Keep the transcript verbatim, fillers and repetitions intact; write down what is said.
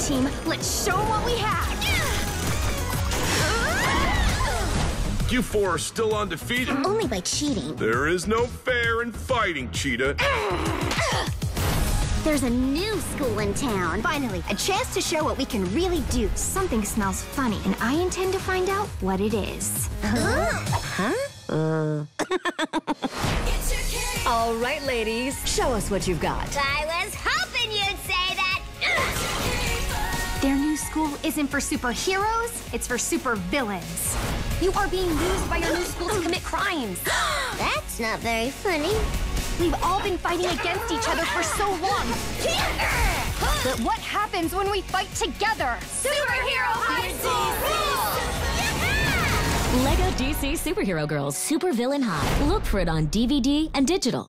team. Let's show them what we have. You four are still undefeated. Only by cheating. There is no fair in fighting, Cheetah. There's a new school in town. Finally, a chance to show what we can really do. Something smells funny, and I intend to find out what it is. Huh? Huh? Uh. All right, ladies, show us what you've got. I was hoping you'd say that. Their new school isn't for superheroes, it's for supervillains. You are being used by your new school to commit crimes. That's not very funny. We've all been fighting against each other for so long. But what happens when we fight together? Superhero High School Rules! Lego D C Superhero Girls Supervillain High. Look for it on D V D and digital.